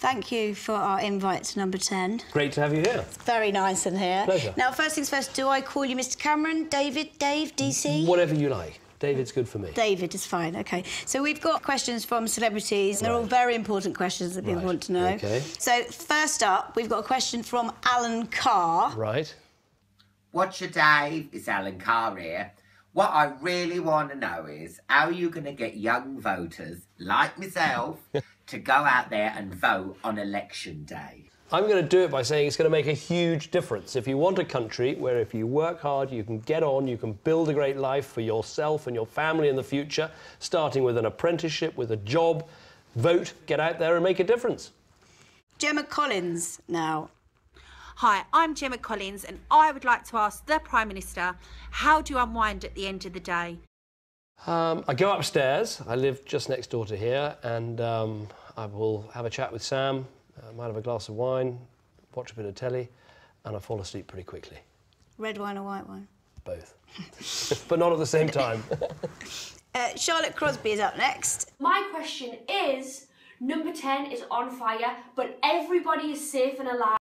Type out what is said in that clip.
Thank you for our invite to number 10. Great to have you here. It's very nice in here. Pleasure. Now, first things first, do I call you Mr. Cameron, David, Dave, DC? Whatever you like. David's good for me. David is fine, OK. So we've got questions from celebrities. Right. They're all very important questions that people want to know. Okay. So first up, we've got a question from Alan Carr. Right. What's your Dave? It's Alan Carr here. What I really want to know is, how are you going to get young voters, like myself, to go out there and vote on election day? I'm going to do it by saying it's going to make a huge difference. If you want a country where if you work hard, you can get on, you can build a great life for yourself and your family in the future, starting with an apprenticeship, with a job, vote, get out there and make a difference. Gemma Collins now. Hi, I'm Gemma Collins and I would like to ask the Prime Minister, how do you unwind at the end of the day? I go upstairs. I live just next door to here and I will have a chat with Sam. I might have a glass of wine, watch a bit of telly and I fall asleep pretty quickly. Red wine or white wine? Both. But not at the same time. Charlotte Crosby is up next. My question is, number 10 is on fire but everybody is safe and alive.